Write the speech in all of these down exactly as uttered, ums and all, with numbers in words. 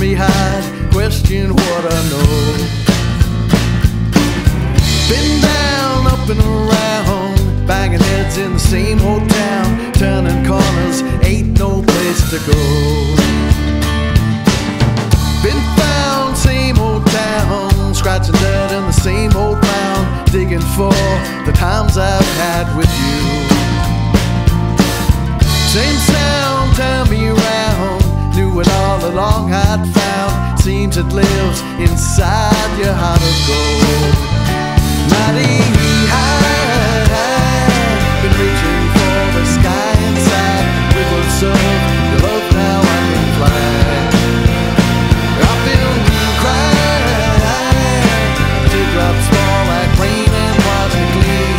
me hide, question what I know. Been down, up and around, banging heads in the same old town, turning corners, ain't no place to go. Been found, same old town, scratching dirt in the same old mound, digging for the times I've had with you. Same sound, turn me around, knew it all along I'd found, seems it lives inside your heart of gold. Mighty high, high, been reaching for the sky inside, wiggled so, your love now I can fly. I've been crying, teardrops fall like rain and water gleam,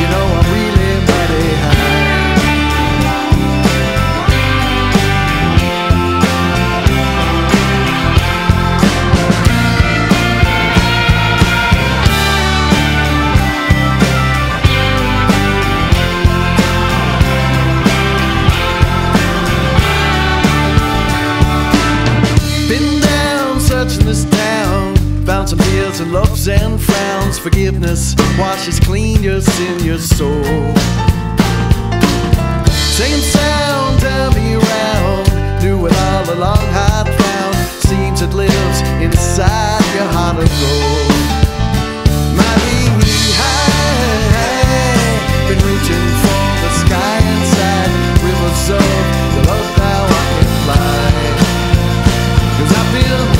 you know I'm really mighty high. Loves and frowns, forgiveness washes clean your sin, your soul. Same sound, turn me around, knew it all along I'd found, seems it lives inside your heart of gold. Mighty high, been reaching for the sky inside, rivers of the love now I can fly, 'cause I feel